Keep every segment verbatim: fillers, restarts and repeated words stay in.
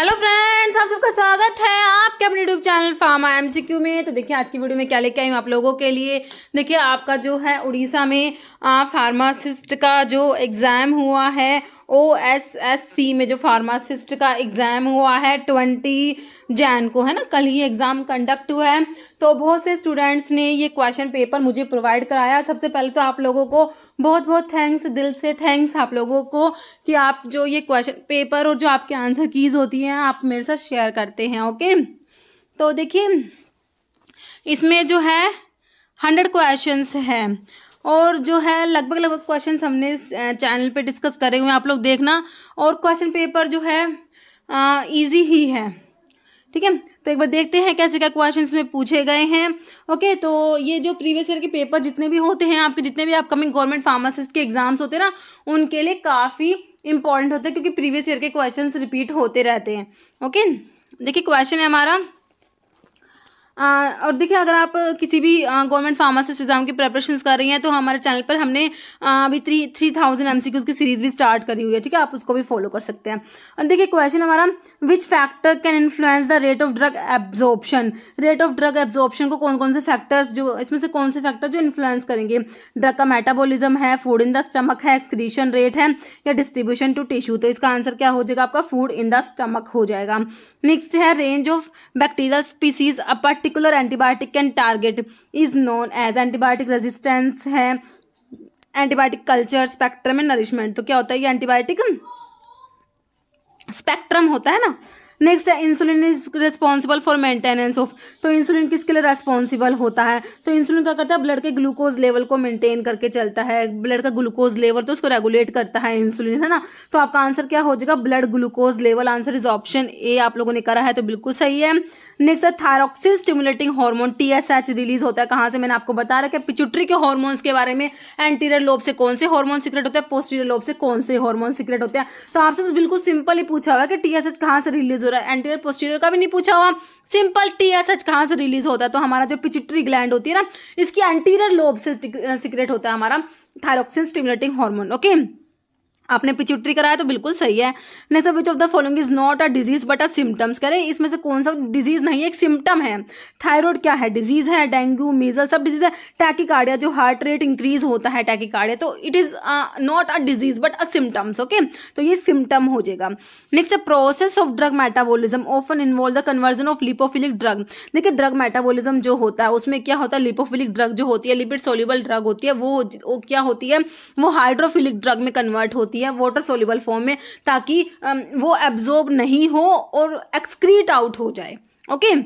Hello friends, आप सबका स्वागत है आपके अपने यूट्यूब चैनल फार्मा एमसीक्यू में। तो देखिए आज की वीडियो में क्या लेके आई हूँ आप लोगों के लिए। देखिए आपका जो है उड़ीसा में फार्मासिस्ट का जो एग्ज़ाम हुआ है, ओ एस एस सी में जो फार्मासिस्ट का एग्ज़ाम हुआ है बीस जनवरी को, है ना, कल ही एग्ज़ाम कंडक्ट हुआ है। तो बहुत से स्टूडेंट्स ने ये क्वेश्चन पेपर मुझे प्रोवाइड कराया। सबसे पहले तो आप लोगों को बहुत बहुत थैंक्स, दिल से थैंक्स आप लोगों को कि आप जो ये क्वेश्चन पेपर और जो आपके आंसर कीज़ होती हैं आप मेरे साथ शेयर करते हैं। ओके, तो देखिए इसमें जो है हंड्रेड क्वेश्चंस हैं और जो है लगभग लगभग क्वेश्चंस हमने चैनल पे डिस्कस करे हुए हैं, आप लोग देखना। और क्वेश्चन पेपर जो है इजी ही है, ठीक है। तो एक बार देखते हैं कैसे क्या क्वेश्चंस में पूछे गए हैं। ओके, तो ये जो प्रीवियस ईयर के पेपर जितने भी होते हैं आपके, जितने भी अपकमिंग गवर्नमेंट फार्मासिस्ट के एग्जाम्स होते हैं ना, उनके लिए काफ़ी इंपॉर्टेंट होता है क्योंकि प्रीवियस ईयर के क्वेश्चन रिपीट होते रहते हैं। ओके, देखिए क्वेश्चन है हमारा आ, और देखिए अगर आप किसी भी गवर्नमेंट फार्मासिस्ट एग्जाम की प्रिपरेशन कर रही हैं तो हमारे चैनल पर हमने आ, अभी three three thousand M C Qs की सीरीज भी स्टार्ट करी हुई है, ठीक है। आप उसको भी फॉलो कर सकते हैं। और देखिए क्वेश्चन हमारा, which factor can influence the rate of drug absorption. Rate of drug absorption को कौन कौन से फैक्टर्स, जो इसमें से कौन से फैक्टर जो इन्फ्लुएंस करेंगे। ड्रग का मेटाबॉलिज्म है, फूड इन द स्टमक है, एक्सक्रीशन रेट है, या डिस्ट्रीब्यूशन टू टिश्यू। तो इसका आंसर क्या हो जाएगा आपका, फूड इन द स्टमक हो जाएगा। नेक्स्ट है, range of bacterial species a particular antibiotic can target is known as. Antibiotic resistance है, antibiotic culture, spectrum and nourishment. तो क्या होता है ये एंटीबायोटिक स्पेक्ट्रम होता है ना। नेक्स्ट है, insulin is responsible for maintenance of. तो इंसुलिन किसके लिए रेस्पॉन्सिबल होता है, तो इंसुलिन क्या करता है, ब्लड के ग्लूकोज लेवल को मेंटेन करके चलता है। ब्लड का ग्लूकोज लेवल तो उसको रेगुलेट करता है इंसुलिन, है ना। तो आपका आंसर क्या हो जाएगा, blood glucose level. Answer is option A आप लोगों ने करा है, तो बिल्कुल सही है। नेक्स्ट है, thyroxine stimulating hormone T S H release होता है कहाँ से, मैंने आपको बता रखा है पिट्यूटरी के हार्मोन्स के बारे में। एंटीरियर लोब से कौन से हार्मोन सीक्रेट होते हैं, पोस्टीरियर लोब से कौन से हार्मोन सीक्रेट होते हैं। तो आपसे बिल्कुल सिंपल ही पूछा हुआ है कि टी एस एच कहाँ से रिलीज, एंटीरियर पोस्टीरियर का भी नहीं पूछा हुआ, सिंपल टीएसएच कहाँ से रिलीज होता है। तो हमारा जो पिट्यूटरी ग्लैंड होती है ना, इसकी एंटीरियर लोब से सीक्रेट होता है हमारा थायरोक्सिन स्टिमुलेटिंग हार्मोन। ओके, आपने पिट्यूटरी कराया तो बिल्कुल सही है। Next, which of the following is not a disease but a symptoms. कह रहे इसमें से कौन सा डिजीज नहीं है, एक सिम्टम है। थायराइड क्या है, डिजीज है, डेंगू, मीजल सब डिजीज है। टैकीकार्डिया जो हार्ट रेट इंक्रीज होता है टैकीकार्डिया, तो it is not a disease but a symptoms. Okay, तो ये सिम्टम हो जाएगा। Next, process of drug metabolism often involve the conversion of lipophilic drug. देखिए ड्रग मेटाबोलिज्म जो होता है उसमें क्या होता है, लिपोफिलिक ड्रग जो होती है, लिपिड सोल्यूबल ड्रग होती है, वो, वो क्या होती है, वो हाइड्रोफिलिक ड्रग में कन्वर्ट होती है वाटर सोल्यूबल फॉर्म में, ताकि वो एब्जॉर्ब नहीं हो और एक्सक्रीट आउट हो जाए। ओके,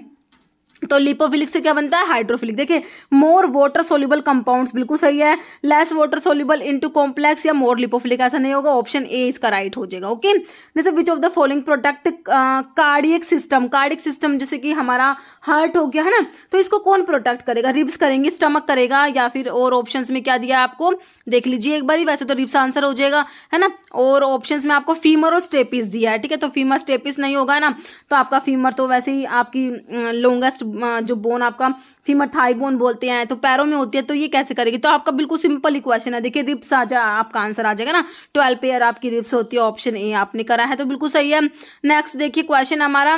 तो लिपोफिलिक से क्या बनता है, हाइड्रोफिलिक। देखिए मोर वाटर सोल्यूबल कंपाउंड्स बिल्कुल सही है, less water soluble into complex या मोर लिपोफिलिक ऐसा नहीं होगा, ऑप्शन ए इसका राइट हो जाएगा। ओके, जैसे which of the following protect cardiac system. Cardiac system जैसे कि हमारा हार्ट हो गया, है ना, तो इसको कौन प्रोटेक्ट करेगा, रिब्स करेंगे, स्टमक करेगा, या फिर और ऑप्शन में क्या दिया आपको देख लीजिए एक बार। वैसे तो रिब्स आंसर हो जाएगा, है ना, और ऑप्शन में आपको फीमर और स्टेपिस दिया है, ठीक है। तो फीमर स्टेपिस नहीं होगा ना, तो आपका फीमर तो वैसे ही आपकी लॉन्गेस्ट जो बोन आपका फीमर थाई बोन बोलते हैं, तो पैरों में होती है, तो ये कैसे करेगी। तो आपका बिल्कुल सिंपल ही क्वेश्चन है। देखिए रिप्स आ जा आपका आंसर आ जाएगा ना, ट्वेल्व पेयर आपकी रिप्स होती है, ऑप्शन ए आपने करा है, तो बिल्कुल सही है। नेक्स्ट देखिए क्वेश्चन हमारा,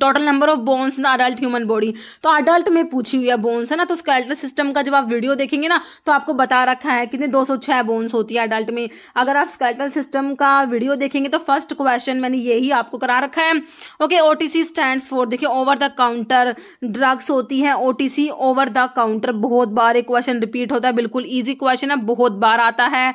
total number of bones in adult human body. तो अडल्ट में पूछी हुई है बोन्स, है ना, तो स्केलेटल सिस्टम का जब आप वीडियो देखेंगे ना तो आपको बता रखा है कितने दो सौ छह बोन्स होती है अडल्ट में। अगर आप स्केलेटल सिस्टम का वीडियो देखेंगे तो फर्स्ट क्वेश्चन मैंने यही आपको करा रखा है। ओके, ओटीसी स्टैंड्स फॉर, देखिए ओवर द काउंटर ड्रग्स होती है ओटीसी, ओवर द काउंटर। बहुत बार एक क्वेश्चन रिपीट होता है, बिल्कुल ईजी क्वेश्चन है, बहुत बार आता है,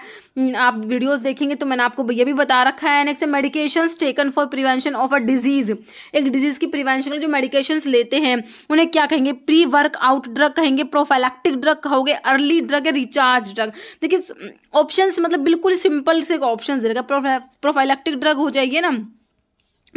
आप वीडियोज देखेंगे तो मैंने आपको ये भी बता रखा है। Next, medications taken for prevention of a disease. एक डिजीज की प्रिवेंशन जो मेडिकेशंस लेते हैं उन्हें क्या कहेंगे, प्री वर्कआउट ड्रग कहेंगे, प्रोफाइलेक्टिक ड्रग कहोगे, अर्ली ड्रग या रिचार्ज ड्रग। देखिए ऑप्शंस मतलब बिल्कुल सिंपल से ऑप्शन देगा, प्रोफाइलेक्टिक ड्रग हो जाएगी ना।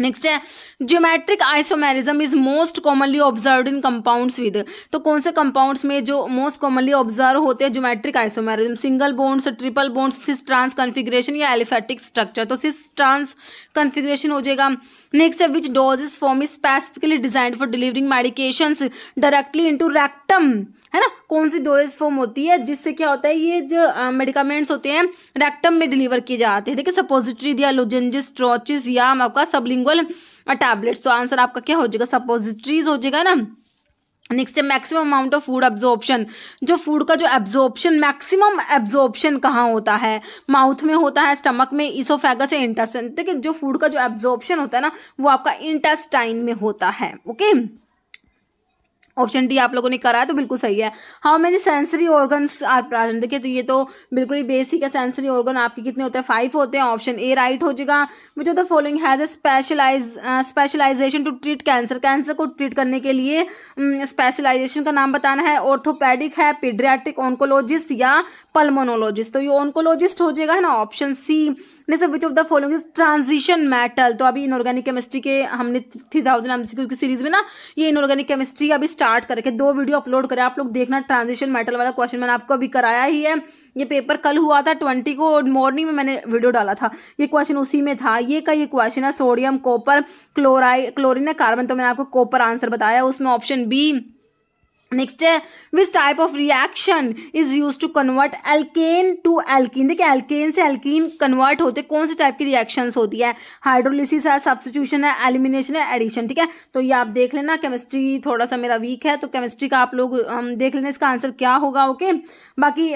नेक्स्ट है, geometric isomerism is most commonly observed in compounds with. तो कौन से कंपाउंड्स में जो मोस्ट कॉमनली ऑब्जर्व होते हैं geometric isomerism, single bonds, triple bonds, cis trans configuration या एलिफेटिक स्ट्रक्चर। तो सिस ट्रांस कॉन्फिगरेशन हो जाएगा। नेक्स्ट है, which dosage form is specifically designed for delivering medications directly into rectal अधिकतम, है ना, कौन सी डोज फॉर्म होती है जिससे क्या होता है ये जो मेडिकामेंट्स uh, होते हैं रेक्टम में डिलीवर किए जाते हैं। देखिए सपोजिटरी दिया, लोजेंजिस, ट्रोचिस या आपका सबलिंगुअल टैबलेट्स। तो आंसर आपका क्या हो जाएगा, सपोजिटरीज हो जाएगा ना। नेक्स्ट है maximum amount of food absorption, जो फूड का जो एब्जॉर्प्शन मैक्सिमम एब्जॉर्प्शन कहाँ होता है, माउथ में होता है, स्टमक में, इसोफेगस या इंटेस्टाइन। देखिए जो फूड का जो एब्जॉर्प्शन होता है ना वो आपका इंटेस्टाइन में होता है। ओके, ऑप्शन डी आप लोगों ने करा है तो बिल्कुल सही है। How many sensory organs are present, देखिए तो ये तो बिल्कुल ही बेसिक है। सेंसरी ऑर्गन आपके कितने होते हैं, फाइव होते हैं। ऑप्शन ए राइट हो जाएगा। Which of the following has a specialize specialization to treat cancer, cancer को ट्रीट करने के लिए स्पेशलाइजेशन um, का नाम बताना है। ऑर्थोपेडिक है, पीडियाट्रिक ऑन्कोलॉजिस्ट या पल्मोनोलॉजिस्ट, तो ये ऑन्कोलॉजिस्ट हो जाएगा, है ना। ऑप्शन सी, जैसे which of the following is transition metal, तो अभी इनऑर्गेनिक केमिस्ट्री के हमने थ्री थाउजेंड एमसीक्यू की सीरीज में ना ये इनऑर्गेनिक केमिस्ट्री अभी स्टार्ट करके दो वीडियो अपलोड करें, आप लोग देखना। ट्रांजिशन मेटल वाला क्वेश्चन मैंने आपको अभी कराया ही है, ये पेपर कल हुआ था ट्वेंटी को, मॉर्निंग में मैंने वीडियो डाला था, ये क्वेश्चन उसी में था। ये का ये क्वेश्चन है सोडियम, कॉपर, क्लोराइड, क्लोरीन है, कार्बन, तो मैंने आपको कॉपर आंसर बताया उसमें, ऑप्शन बी। नेक्स्ट है which type of reaction is use to convert alkane to alkene, देखिए एल्केन से एल्कीन कन्वर्ट होते कौन से टाइप की रिएक्शंस होती है। हाइड्रोलिसिस है, सब्स्टिट्यूशन है, एलिमिनेशन है, एडिशन। ठीक है, तो ये आप देख लेना, केमिस्ट्री थोड़ा सा मेरा वीक है तो केमिस्ट्री का आप लोग हम देख लेना इसका आंसर क्या होगा। ओके, बाकी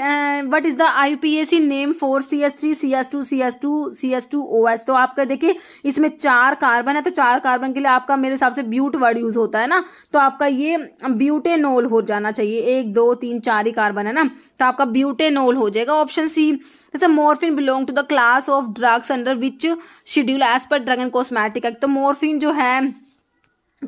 what is the IUPAC name for C S three C S two C S two C S two O H, तो आपका देखिए इसमें चार कार्बन है तो चार कार्बन के लिए आपका मेरे हिसाब से ब्यूट वर्ड यूज होता है ना, तो आपका ये ब्यूटेनोल हो जाना चाहिए, एक दो तीन चार ही कार्बन है ना, तो आपका ब्यूटेनोल हो जाएगा। ऑप्शन सी, जैसे morphine belong to the class of drugs under which schedule as per drug and cosmetic act, तो मॉर्फिन जो है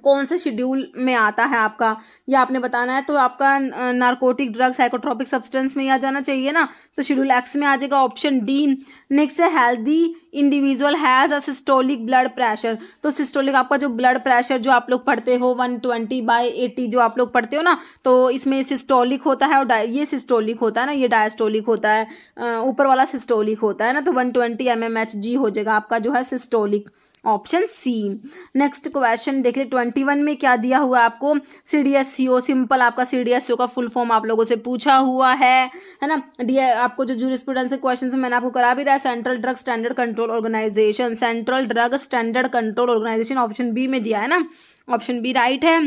कौन से शेड्यूल में आता है आपका, ये आपने बताना है। तो आपका नारकोटिक ड्रग, साइकोट्रॉपिक सब्सटेंस में आ जाना चाहिए ना, तो शेड्यूल एक्स में आ जाएगा, ऑप्शन डी। नेक्स्ट है healthy individual has a systolic blood pressure, तो सिस्टोलिक आपका जो ब्लड प्रेशर जो आप लोग पढ़ते हो वन ट्वेंटी बाई एटी जो आप लोग पढ़ते हो ना, तो इसमें सिस्टोलिक होता है और ये सिस्टोलिक होता है ना, ये डायस्टोलिक होता है, ऊपर वाला सिस्टोलिक होता है ना, तो one twenty M M H G हो जाएगा आपका जो है systolic, option C. Next question देख ले ट्वेंटी वन में क्या दिया हुआ आपको, C D S C O, simple आपका सी डी एस सी ओ का फुल फॉर्म आप लोगों से पूछा हुआ है, है ना। डी आपको जो जूरिस्प्रूडेंस के क्वेश्चन मैंने आपको करा भी रहा है, central drug standard control organisation, central drug standard control organisation, option B में दिया है ना, ऑप्शन बी राइट है।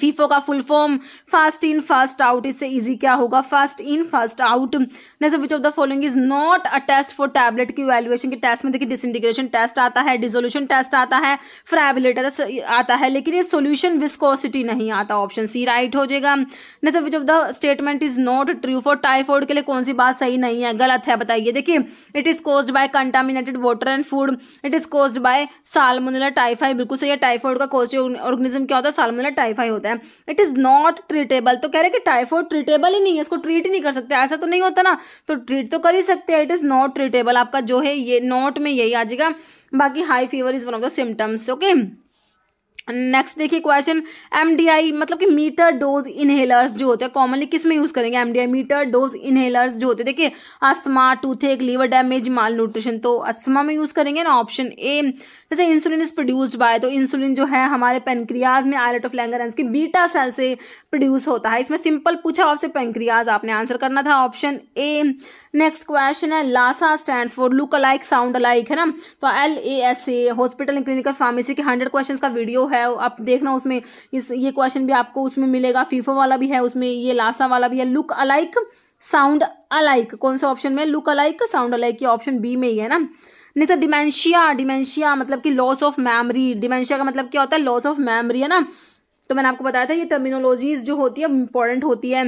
फीफो का full form fast in fast out, इससे इजी क्या होगा, fast in fast out. Next, which of the following is not a test for tablet की इवैल्यूएशन के टेस्ट में, देखिए डिसइंटीग्रेशन टेस्ट आता है, डिसोल्यूशन टेस्ट आता है, फ्रेबिलिटी आता है, लेकिन ये सोल्यूशन विस्कोसिटी नहीं आता, ऑप्शन सी राइट हो जाएगा। Next, which of the statement is not true for typhoid, के लिए कौन सी बात सही नहीं है, गलत है, बताइए। देखिए it is caused by contaminated water and food, it is caused by salmonella typhi, बिल्कुल सही है। टाइफॉइड का कॉजिंग ऑर्गेनिज्म क्या होता है, salmonella typhi. It is not treatable, तो कह रहे कि टाइफॉइड ट्रीटेबल ही नहीं है, इसको ट्रीट ही नहीं कर सकते, ऐसा तो नहीं होता ना, तो ट्रीट तो कर ही सकते हैं। इट इज नॉट ट्रीटेबल आपका जो है ये नॉट में यही आ जाएगा। बाकी high fever is one of the symptoms. Okay, next देखिए क्वेश्चन, एमडीआई मतलब कि मीटर डोज इनहेलर्स जो होते हैं कॉमनली किस में यूज करेंगे, एमडीआई मीटर डोज इनहेलर्स जो होते हैं, देखिए asthma, toothache, liver damage, malnutrition, तो अस्थमा में यूज करेंगे ना, ऑप्शन ए। जैसे इंसुलिन इज प्रोड्यूस्ड बाय, तो इंसुलिन जो है हमारे पेनक्रियाज में आइलेट ऑफ लैंगरहैंस की बीटा सेल से प्रोड्यूस होता है, इसमें सिंपल पूछा आपसे, पेनक्रियाज आपने आंसर करना था, ऑप्शन ए। नेक्स्ट क्वेश्चन है LASA stands for look alike sound alike, है ना, तो L A S A hospital and clinical pharmacy के हंड्रेड क्वेश्चन का वीडियो है, आप देखना उसमें इस ये क्वेश्चन भी आपको उसमें मिलेगा, फीफो वाला भी है उसमें, ये लासा वाला भी है। लुक अलाइक साउंड अलाइक कौन सा ऑप्शन में, लुक अलाइक साउंड अलाइक, ये ऑप्शन बी में ही है ना। नेक्स्ट डिमेंशिया, डिमेंशिया मतलब कि लॉस ऑफ मेमोरी, डिमेंशिया का मतलब क्या होता है, लॉस ऑफ मेमोरी, है ना, तो मैंने आपको बताया था ये टर्मिनोलॉजीज जो होती है इंपॉर्टेंट होती है,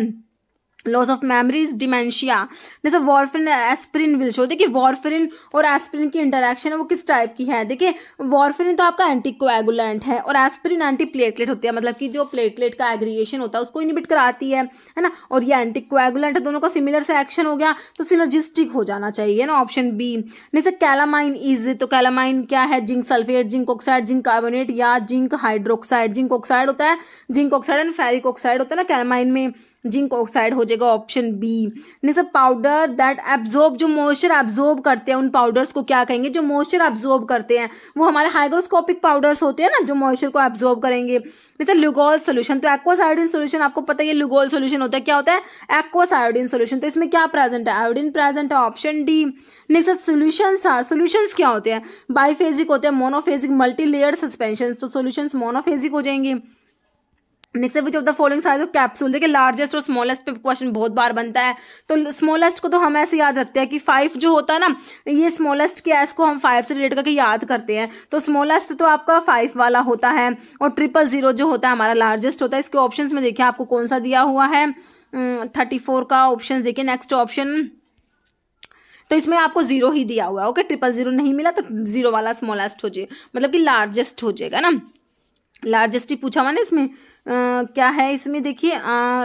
लॉस ऑफ मेमोरीज, डिमेंशिया। जैसे वॉरफिन, एस्प्रिन विल शो, देखिए वॉरफिन और एस्प्रिन की इंटरेक्शन है वो किस टाइप की है, देखिए वॉरफिन तो आपका एंटीकोएगुलेंट है और एस्प्रिन एंटीप्लेटलेट होती है, मतलब कि जो प्लेटलेट का एग्रीगेशन होता है उसको इनहिबिट कराती है है ना, और ये एंटीकोएगुलेंट है, दोनों का सिमिलर से एक्शन हो गया तो सिनर्जिस्टिक हो जाना चाहिए ना, ऑप्शन बी। जैसे कैलामाइन इज, तो कैलामाइन क्या है, zinc sulphate, zinc oxide, zinc carbonate या जिंक हाइड्रोक्साइड, जिंक ऑक्साइड होता है, zinc oxide and ferric oxide होता है ना कैलामाइन में, जिंक ऑक्साइड हो जाएगा option B. Next powder that absorb, जो मॉइस्चर एब्जॉर्ब करते हैं उन पाउडर्स को क्या कहेंगे, जो मॉइस्चर एब्जॉर्ब करते हैं वो हमारे हाइग्रोस्कोपिक पाउडर्स होते हैं ना, जो मॉइस्चर को एब्जॉर्ब करेंगे। नेक्स्ट ल्यूगोल सोल्यूशन, तो एक्वा आयोडीन सोल्यूशन आपको पता है ल्यूगोल सोल्यूशन होता है, क्या होता है एक्वा आयोडीन सोल्यूशन, तो इसमें क्या प्रेजेंट है आयोडीन प्रेजेंट है option D. Next solutions are, solutions क्या होते हैं, बाइफेजिक होते हैं, मोनोफेजिक, मल्टीलेयर सस्पेंशन, तो सोल्यूशंस मोनोफेजिक हो जाएंगे। Next which of the following size of capsule, देखिए लार्जेस्ट और स्मॉलेस्ट पे क्वेश्चन बहुत बार बनता है, तो स्मॉलेस्ट को तो हम ऐसे याद रखते हैं कि फाइव जो होता है ना, ये स्मॉलेस्ट के एस को हम फाइव से रिलेट करके याद करते हैं, तो स्मॉलेस्ट तो आपका फाइव वाला होता है, और ट्रिपल जीरो जो होता है हमारा लार्जेस्ट होता है। इसके ऑप्शन में देखिए आपको कौन सा दिया हुआ है, थर्टी फोर का ऑप्शन देखिए नेक्स्ट ऑप्शन, तो इसमें आपको जीरो ही दिया हुआ है, ओके ट्रिपल जीरो नहीं मिला तो जीरो वाला स्मॉलेस्ट हो जाए, मतलब कि लार्जेस्ट हो जाएगा ना, लार्जेस्ट ही पूछा मैंने इसमें आ, क्या है इसमें देखिए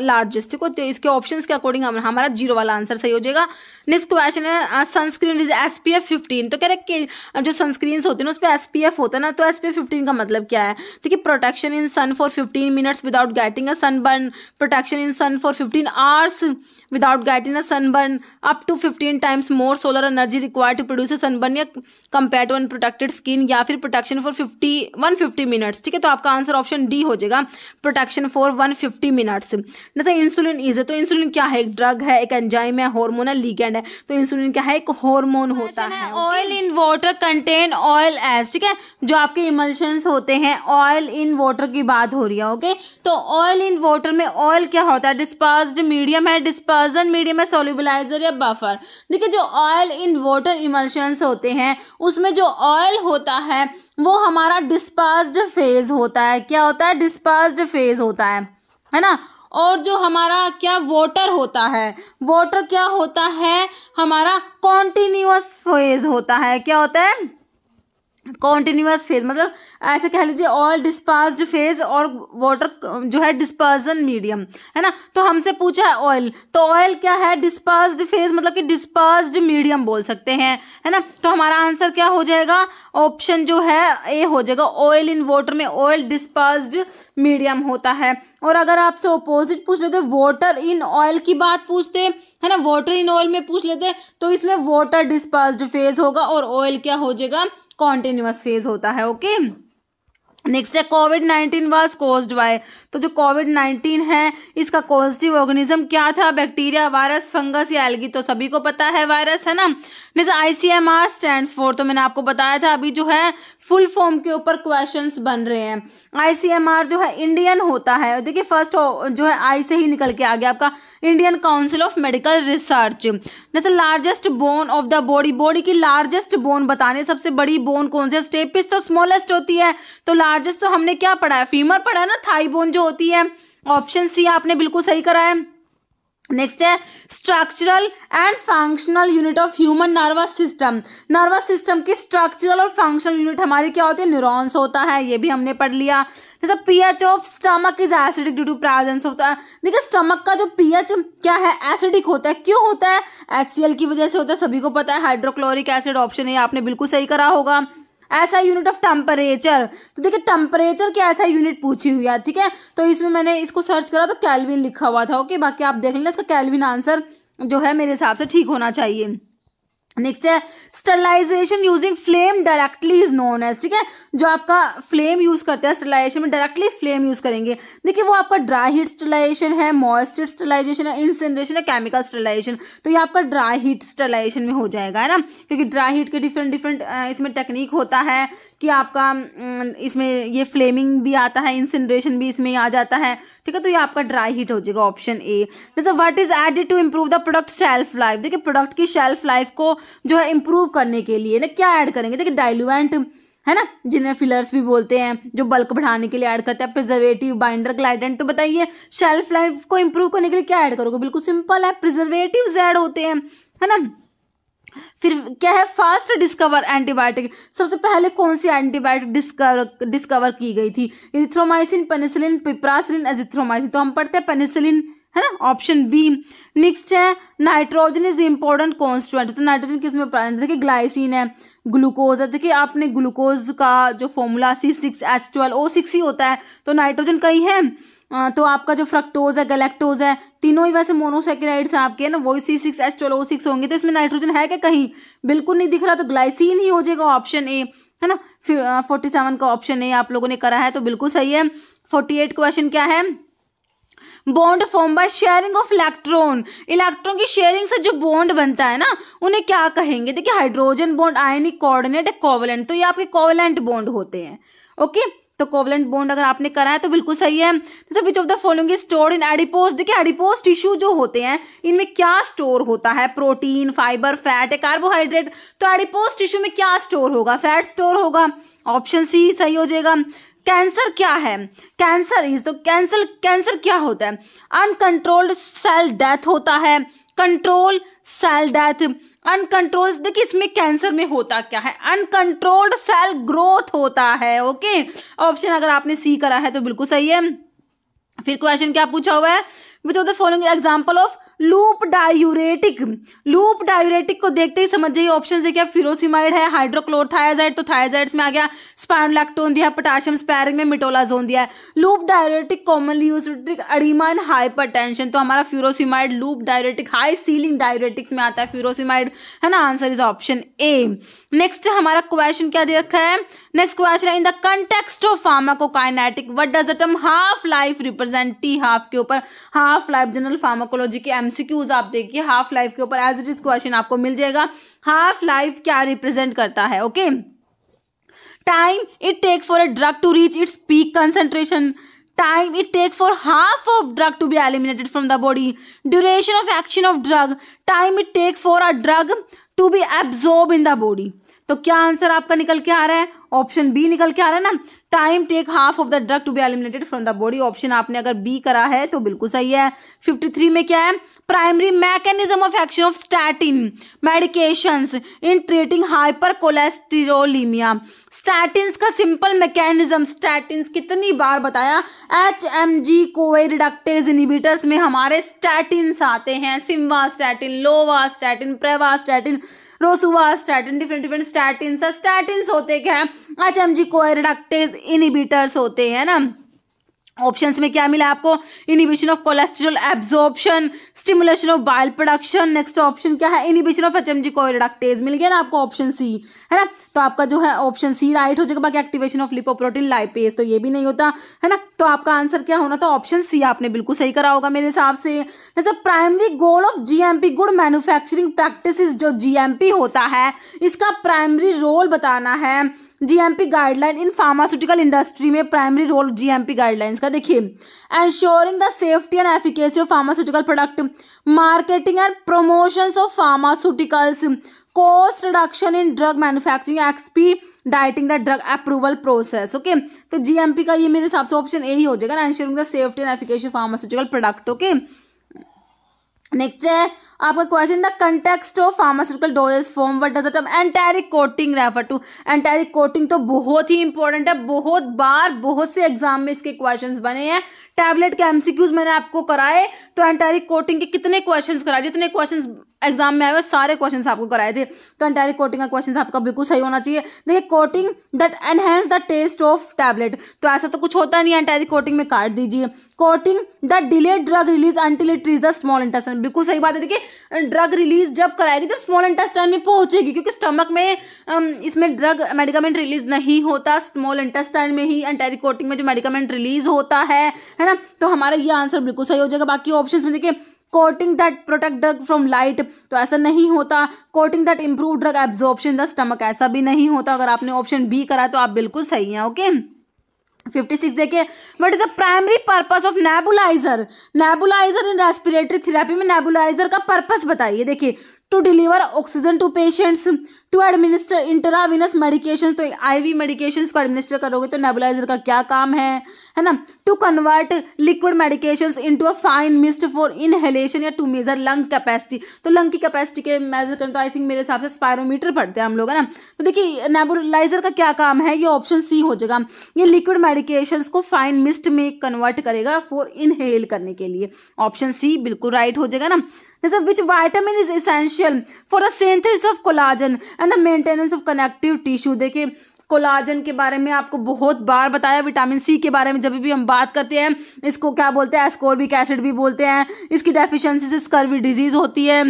लार्जेस्ट को, तो इसके ऑप्शंस के अकॉर्डिंग हमारा जीरो वाला आंसर सही हो जाएगा। नेक्स्ट क्वेश्चन है sunscreen is S P F fifteen, तो कह रहे हैं जो सनस्क्रीन होते हैं ना उस पर एस पी एफ होता है ना, तो एस पी एफ फिफ्टीन का मतलब क्या है, देखिए protection in sun for fifteen minutes without getting a sunburn, protection in sun for fifteen hours without getting a sunburn, up to fifteen times more solar energy required to produce a sunburn या compare to unprotected skin, या फिर protection for fifty one fifty minutes, ठीक है तो आपका answer option D हो जाएगा protection for one fifty minutes. जैसे इंसुलिन इज है, तो इंसुलिन क्या है, एक ड्रग है, एक एंजाइम है, हार्मोनल लीगैंड है, तो इंसुलिन क्या है एक हार्मोन होता है। Oil in water contain oil as, ठीक है जो आपके इमल्शंस होते हैं, ऑयल इन वाटर की बात हो रही है, ओके तो ऑयल इन वाटर में ऑयल क्या होता है, डिस्पर्स्ड मीडियम है, डिस्पर्जन मीडियम है, सोल्यूबलाइजर या बफर। देखिए जो ऑयल इन वाटर इमल्शंस होते हैं उसमें जो ऑयल होता है वो हमारा डिस्पर्स्ड फेज होता है, क्या होता है डिस्पर्स्ड फेज होता है है ना, और जो हमारा क्या वाटर होता है, वाटर क्या होता है हमारा कॉन्टिन्यूअस फेज होता है, क्या होता है कॉन्टिन्यूअस फेज, मतलब ऐसे कह लीजिए ऑयल डिस्पर्स्ड फेज और वाटर जो है डिस्पर्जन मीडियम है ना। तो हमसे पूछा है ऑयल, तो ऑयल क्या है डिस्पर्स्ड फेज मतलब कि डिस्पर्स्ड मीडियम बोल सकते हैं है ना, तो हमारा आंसर क्या हो जाएगा ऑप्शन जो है ए हो जाएगा, ऑयल इन वाटर में ऑयल डिस्पर्स्ड मीडियम होता है। और अगर आपसे ऑपोजिट पूछ लेते वाटर इन ऑयल की बात पूछते है ना, वाटर इन ऑयल में पूछ लेते तो इसमें वाटर डिस्पर्स्ड फेज होगा और ऑयल क्या हो जाएगा कॉन्टिन्यूअस फेज होता है, ओके। नेक्स्ट है COVID nineteen was caused by, तो जो कोविड नाइन्टीन है इसका कॉजेटिव ऑर्गेनिज्म क्या था, बैक्टीरिया, वायरस, फंगस या एल्गी, तो सभी को पता है वायरस है ना। Next I C M R stands for, तो मैंने आपको बताया था अभी जो है फुल फॉर्म के ऊपर क्वेश्चंस बन रहे हैं। आई सी एम आर जो है इंडियन होता है, देखिए फर्स्ट जो है आई से ही निकल के आ गया आपका Indian council of medical research. Next largest bone of the body, body की लार्जेस्ट बोन बताने सबसे बड़ी बोन कौन सी है, स्टेपिस तो स्मॉलेस्ट होती है, तो लार्जेस्ट तो हमने क्या पढ़ा है फीमर पढ़ा है ना, थाई बोन जो होती है, ऑप्शन सी आपने बिल्कुल सही करा है। नेक्स्ट है structural and functional unit of human nervous system, nervous system की स्ट्रक्चरल और फंक्शनल यूनिट हमारी क्या होती है न्यूरॉन्स होता है, ये भी हमने पढ़ लिया। जैसे pH of stomach is acidic due to presence होता है, देखिए स्टमक का जो पीएच क्या है एसिडिक होता है, क्यों होता है एचसीएल की वजह से होता है, सभी को पता है हाइड्रोक्लोरिक एसिड ऑप्शन है आपने बिल्कुल सही करा होगा। ऐसा यूनिट ऑफ टेम्परेचर, तो देखिए टेम्परेचर की ऐसा यूनिट पूछी हुई है, ठीक है तो इसमें मैंने इसको सर्च करा तो केल्विन लिखा हुआ था, ओके बाकी आप देख लेना इसका केल्विन आंसर जो है मेरे हिसाब से ठीक होना चाहिए। नेक्स्ट है sterilisation using flame directly is known as, ठीक है जो आपका फ्लेम यूज करते हैं स्टरलाइजेशन में डायरेक्टली फ्लेम यूज करेंगे, देखिए वो आपका ड्राई हीट स्टरलाइजेशन है, मॉइस्ट हीट स्टरलाइजेशन है, इंसिनरेशन है, केमिकल स्टरलाइजेशन, तो ये आपका ड्राई हीट स्टरलाइजेशन में हो जाएगा है ना, क्योंकि ड्राई हीट के डिफरेंट डिफरेंट इसमें टेक्निक होता है कि आपका इसमें ये फ्लेमिंग भी आता है, इंसिनरेशन भी इसमें आ जाता है, ठीक है तो ये आपका ड्राई हीट हो जाएगा ऑप्शन ए। जैसे what is added to improve the product shelf life, देखिए प्रोडक्ट की शेल्फ लाइफ को जो है इम्प्रूव करने के लिए ना क्या ऐड करेंगे, देखिए डाइल्यूएंट है ना जिन्हें फिलर्स भी बोलते हैं जो बल्क बढ़ाने के लिए ऐड करते हैं, प्रिजर्वेटिव, बाइंडर, ग्लाइडेंट, तो बताइए शेल्फ लाइफ को इम्प्रूव करने के लिए क्या ऐड करोगे, बिल्कुल सिंपल है प्रिजर्वेटिव ऐड होते हैं है ना। फिर क्या है फास्ट डिस्कवर एंटीबायोटिक, सबसे पहले कौन सी एंटीबायोटिक डिस्कवर डिस्कवर की गई थी, इजिथ्रोमाइसिन, पेनिसिलिन, पिप्रासिलिन, एजिथ्रोमाइसिन, तो हम पढ़ते हैं पेनिसिलिन है ना ऑप्शन बी। नेक्स्ट है नाइट्रोजन इज इंपॉर्टेंट कॉन्स्टिट्यूएंट, तो नाइट्रोजन किस में प्रेजेंट है, देखिए ग्लाइसिन है, ग्लूकोज है। देखिए आपने ग्लूकोज का जो formula C six H twelve O six ही होता है, तो नाइट्रोजन कई है, तो आपका जो फ्रक्टोज है, गैलेक्टोज है, तीनों ही वैसे मोनोसेकेराइड्स आपके है ना, वही C six H twelve O six होंगे। तो इसमें नाइट्रोजन है कि कहीं? बिल्कुल नहीं दिख रहा, तो ग्लाइसिन ही हो जाएगा ऑप्शन ए, है ना। फिर फोर्टी सेवन का ऑप्शन ए आप लोगों ने करा है, तो बिल्कुल सही है। फोर्टी एट क्वेश्चन क्या है, bond form by sharing of electron. Electron की शेयरिंग से जो बॉन्ड बनता है ना, उन्हें क्या कहेंगे? देखिए hydrogen bond, ionic coordinate, covalent, तो ये आपके कोवेलेंट बॉन्ड होते हैं। ओके, तो कोवेलेंट बॉन्ड अगर आपने करा है तो बिल्कुल सही है। जैसे which of the following is stored in adipose. देखिए एडिपोज टिश्यू जो होते हैं, इनमें क्या स्टोर होता है? Protein, fibre, fat, carbohydrate. तो एडिपोज टिश्यू में क्या स्टोर होगा? फैट स्टोर होगा, ऑप्शन सी सही हो जाएगा। कैंसर क्या है? कैंसर इज, तो कैंसर कैंसर क्या होता है? अनकंट्रोल्ड सेल डेथ होता है, कंट्रोल सेल डेथ, अनकंट्रोल। देखिए इसमें कैंसर में होता क्या है? अनकंट्रोल्ड सेल ग्रोथ होता है। ओके, ऑप्शन अगर आपने सी करा है तो बिल्कुल सही है। फिर क्वेश्चन क्या पूछा हुआ है? Which of the following example of loop diuretic. Loop diuretic को देखते ही समझ जाइए। ऑप्शन देखिए, फिरोसिमाइड है, हाइड्रोक्लोरथायजाइड, तो थायजाइड्स में आ गया, स्पाइनोलैक्टोन दिया, पोटेशियम स्पायरिंग में मिटोलाजोन दिया है। Loop diuretic commonly used oedema and hypertension, तो हमारा furosemide loop diuretic high ceiling diuretics में आता है फिरोसिमाइड, है ना। Answer is option A. Next हमारा क्वेश्चन क्या दे रखा है? नेक्स्ट क्वेश्चन है, in the context of pharmacokinetic what does the term half life represent. T half के ऊपर हाफ लाइफ, जनरल फार्माकोलॉजी के एमसीक्यूज आप देखिए हाफ लाइफ के ऊपर एज इट इज क्वेश्चन आपको मिल जाएगा। हाफ लाइफ क्या रिप्रेजेंट करता है? Okay, time it take for a drug to reach its peak concentration, time it take for half of drug to be eliminated from the body, duration of action of drug, time it take for a drug to be absorb in the body. तो क्या answer आपका निकल के आ रहा है? Option B निकल के आ रहा है ना, time take half of the drug to be eliminated from the body. Option आपने अगर बी करा है तो बिल्कुल सही है। फिफ्टी थ्री में क्या है? Primary mechanism of action of statin medications in treating hypercholesterolaemia. Statins का सिंपल मैकेनिज्म, स्टैटिन्स कितनी बार बताया? एच एम जी कोए रिडक्टेज इनहिबिटर्स में हमारे स्टैटिन्स आते हैं, simvastatin, lovastatin, pravastatin, rosuvastatin, different different statins. Statins होते क्या है? एच एम जी कोए रिडक्टेज इनहिबिटर्स होते हैं ना। ऑप्शंस में क्या मिला आपको? Inhibition of cholesterol absorption, stimulation of bile production. Next option क्या है? Inhibition of HMG CoA reductase. मिल गया ना आपको ऑप्शन सी, है ना। तो आपका जो है ऑप्शन सी राइट हो जाएगा। बाकी एक्टिवेशन ऑफ लिपोप्रोटीन लाइपेज, तो ये भी नहीं होता, है ना। तो आपका आंसर क्या होना था? ऑप्शन सी आपने बिल्कुल सही करा होगा मेरे हिसाब से। जैसे primary goal of GMP, good manufacturing practices, जो जीएमपी होता है इसका प्राइमरी रोल बताना है। GMP guideline in pharmaceutical industry में प्राइमरी रोल जीएमपी गाइडलाइंस का देखिए, ensuring the safety and efficacy of pharmaceutical product, marketing and promotions of pharmaceuticals, cost reduction in drug manufacturing, expediting the drug approval process. Okay, तो GMP का ये मेरे हिसाब से option A ही हो जाएगा, ensuring the safety and efficacy of pharmaceutical product. Okay, next है आपका question, the context of pharmaceutical doses form what does the term enteric coating refer to. Enteric coating तो बहुत ही इंपॉर्टेंट है, बहुत बार बहुत से एग्जाम में इसके क्वेश्चंस बने हैं। टैबलेट के एमसीक्यूज मैंने आपको कराए, तो एंटेरिक कोटिंग के कितने क्वेश्चंस कराए? जितने क्वेश्चंस एग्जाम में आए हुए सारे क्वेश्चंस आपको कराए थे। तो एंटेरिक कोटिंग का क्वेश्चन आपका बिल्कुल सही होना चाहिए। देखिए, coating that enhance the taste of tablet, तो ऐसा तो कुछ होता नहीं है, एंटेरिक कोटिंग में काट दीजिए। Coating that delay drug release until it reach the small intestine, बिल्कुल सही बात है। देखिए, ड्रग रिलीज जब कराएगी जब स्मॉल इंटेस्टाइन में पहुंचेगी, क्योंकि स्टमक में इसमें ड्रग मेडिकामेंट रिलीज नहीं होता, स्मॉल इंटेस्टाइन में ही एंटेरिक कोटिंग में जो मेडिकामेंट रिलीज होता है है ना। तो हमारा ये आंसर बिल्कुल सही हो जाएगा। बाकी ऑप्शन में देखिए, coating that protect drug from light, तो ऐसा नहीं होता। Coating that improve drug absorption the stomach, ऐसा भी नहीं होता। अगर आपने ऑप्शन बी करा तो आप बिल्कुल सही हैं। ओके, फिफ्टी सिक्स देखिए, what is the primary purpose of nebuliser. Nebuliser in respiratory therapy में नेबुलाइजर का पर्पस बताइए। देखिए, to deliver oxygen to patients, to administer intravenous medication, तो आईवी मेडिकेशंस को एडमिनिस्टर करोगे, तो नेबुलाइजर का क्या काम है, है ना। To convert liquid medications into a fine mist for inhalation, या टू मेजर लंग कैपेसिटी, तो लंग की कैपेसिटी के मेजर करें तो आई थिंक मेरे हिसाब से स्पायरोमीटर पढ़ते हैं हम लोग, है ना। तो देखिए, नेबुलाइजर का क्या काम है? ये ऑप्शन सी हो जाएगा। ये लिक्विड मेडिकेशंस को फाइन मिस्ट में कन्वर्ट करेगा फॉर इनहेल करने के लिए। ऑप्शन सी बिल्कुल राइट हो जाएगा ना। जैसे which vitamin is essential for the synthesis of collagen and the maintenance of connective tissue. देखिए कोलाजन के बारे में आपको बहुत बार बताया, विटामिन सी के बारे में जब भी हम बात करते हैं इसको क्या बोलते हैं, एस्कोर्बिक एसिड भी बोलते हैं। इसकी डेफिशिएंसी से स्कर्वी डिजीज़ होती है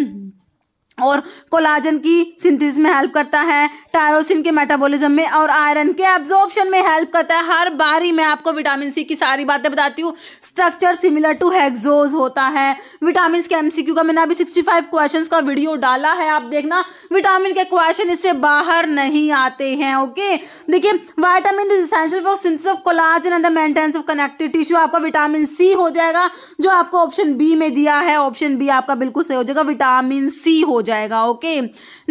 और कोलाजन की सिंथेसिस में हेल्प करता है, टायरोसिन के मेटाबॉलिज्म में और आयरन के एब्जॉर्प्शन में हेल्प करता है। हर बारी मैं आपको विटामिन सी की सारी बातें बताती हूँ। स्ट्रक्चर सिमिलर टू हेक्सोज होता है। विटामिन के एमसीक्यू का मैंने अभी सिक्सटी फाइव क्वेश्चंस का वीडियो डाला है, आप देखना। विटामिन के क्वेश्चन इससे बाहर नहीं आते हैं। ओके, देखिए vitamin is essential for synthesis of collagen and the maintenance of connective tissue. आपका विटामिन सी हो जाएगा जो आपको ऑप्शन बी में दिया है। ऑप्शन बी आपका बिल्कुल सही हो जाएगा, विटामिन सी हो जाएगा। ओके,